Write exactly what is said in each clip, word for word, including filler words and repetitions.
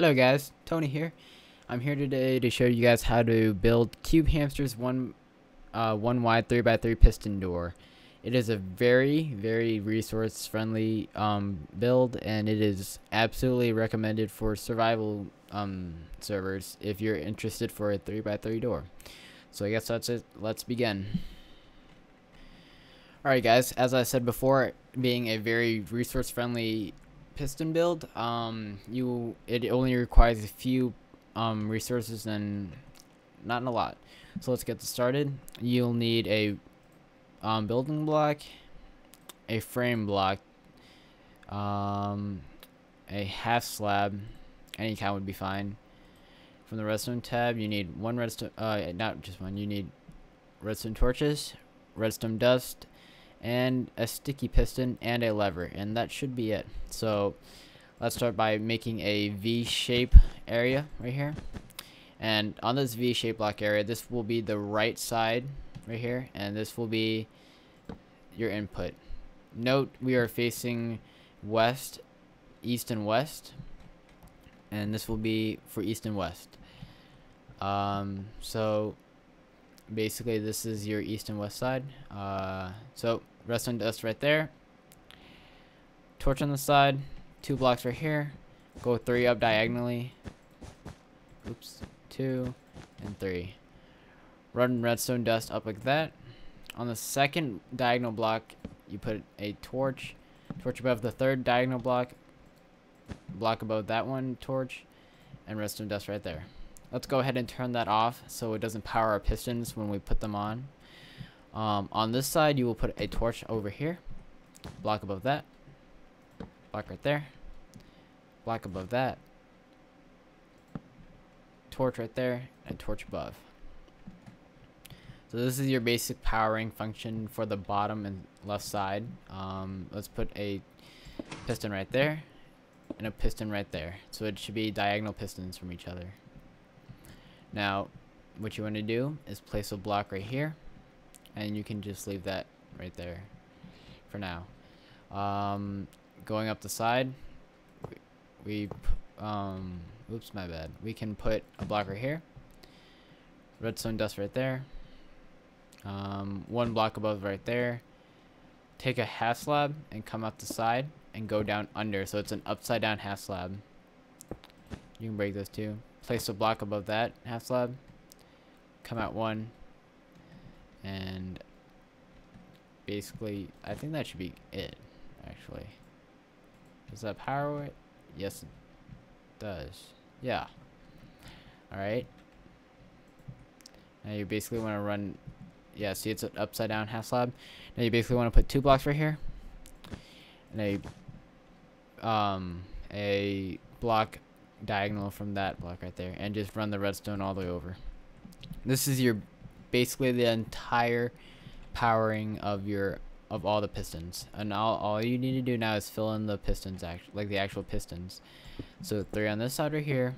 Hello guys, Tony here. I'm here today to show you guys how to build Cube Hamster's one, uh, one wide three by three piston door. It is a very, very resource friendly um, build, and it is absolutely recommended for survival um, servers if you're interested for a three by three door. So I guess that's it. Let's begin. Alright guys, as I said before, being a very resource friendly piston build, um you it only requires a few um resources and not a lot. So let's get this started. You'll need a um, building block, a frame block, um a half slab, any kind would be fine. From the redstone tab, you need one redstone, uh not just one, you need redstone torches, redstone dust, and a sticky piston and a lever, and that should be it. So let's start by making a V-shape area right here, and on this V-shape block area, this will be the right side right here, and this will be your input. Note we are facing west, east and west, and this will be for east and west. Um, so basically this is your east and west side. Uh, so redstone dust right there, torch on the side, two blocks right here, go three up diagonally, oops, two and three, run redstone dust up like that. On the second diagonal block you put a torch, torch above the third diagonal block, block above that one, torch, and redstone dust right there. Let's go ahead and turn that off so it doesn't power our pistons when we put them on. Um, on this side you will put a torch over here, block above that, block right there, block above that, torch right there, and torch above. So this is your basic powering function for the bottom and left side. Um, let's put a piston right there and a piston right there, so it should be diagonal pistons from each other. Now what you want to do is place a block right here, and you can just leave that right there for now. Um, going up the side, we um, oops my bad we can put a block right here, redstone dust right there, um, one block above right there, take a half slab and come up the side and go down under, so it's an upside down half slab. You can break those two. Place a block above that half slab, come out one, and basically I think that should be it. Actually, does that power it? Yes, it does. Yeah. Alright, now you basically want to run, yeah, see it's an upside down half slab. Now you basically want to put two blocks right here and a um, a block diagonal from that block right there, and just run the redstone all the way over. This is your basically the entire powering of your of all the pistons, and all, all you need to do now is fill in the pistons, actually, like the actual pistons. So three on this side right here,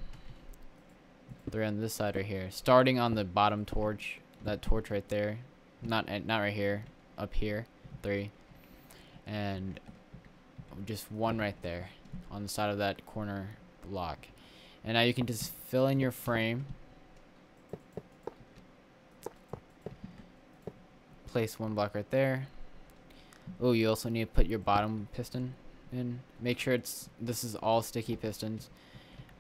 three on this side right here, starting on the bottom torch, that torch right there, not not right here, up here, three, and just one right there on the side of that corner block. And now you can just fill in your frame, place one block right there. Oh, you also need to put your bottom piston in, make sure it's this is all sticky pistons.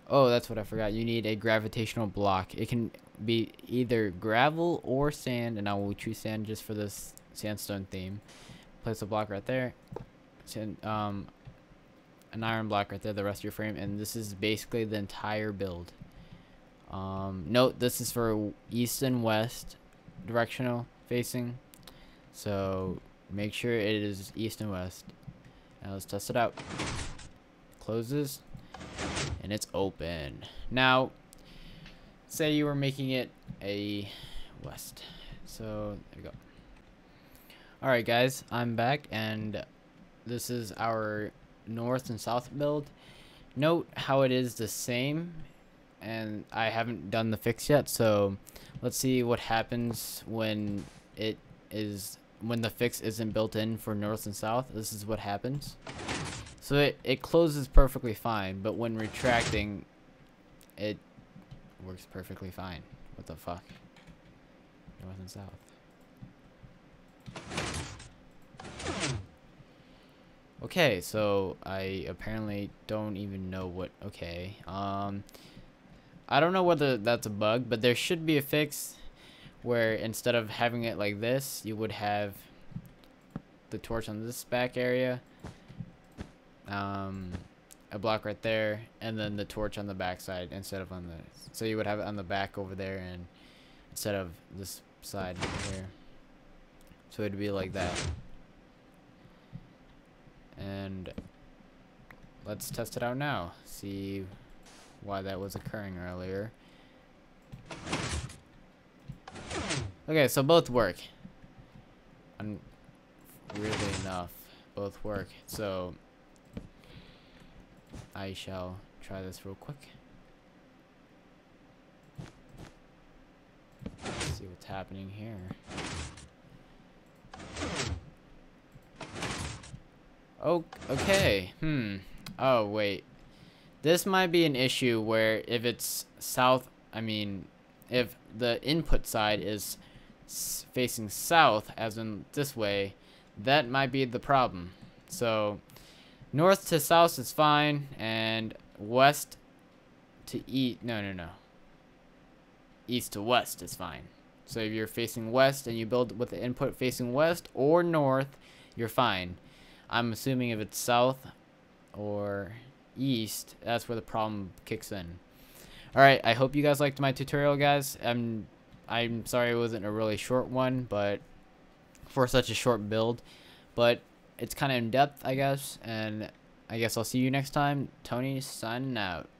Oh, that's what I forgot, you need a gravitational block. It can be either gravel or sand, and I will choose sand just for this sandstone theme. Place a block right there, sand, um, an iron block right there, the rest of your frame, and this is basically the entire build. Um, note this is for east and west directional facing, so make sure it is east and west. Now let's test it out. Closes, and it's open. Now say you were making it a west, so there we go. Alright guys, I'm back, and this is our north and south build. Note how it is the same, and I haven't done the fix yet, so let's see what happens when it is when the fix isn't built in for north and south. This is what happens. So it, it closes perfectly fine, but when retracting It works perfectly fine. What the fuck? North and south. Okay, so I apparently don't even know what... Okay, um... I don't know whether that's a bug, but there should be a fix where instead of having it like this, you would have the torch on this back area, um, a block right there, and then the torch on the back side instead of on the... So you would have it on the back over there and instead of this side here. So it'd be like that. And let's test it out now. See why that was occurring earlier. Okay, so both work. Un- weirdly enough, both work. So I shall try this real quick. Let's see what's happening here. Oh, okay. Hmm. Oh, wait. This might be an issue where if it's south, I mean, if the input side is s facing south, as in this way, that might be the problem. So, north to south is fine, and west to east, no, no, no. East to west is fine. So if you're facing west and you build with the input facing west or north, you're fine. I'm assuming if it's south or east, that's where the problem kicks in. Alright, I hope you guys liked my tutorial, guys. I'm I'm sorry it wasn't a really short one, but for such a short build, but it's kind of in depth, I guess, and I guess I'll see you next time. Tony, signing out.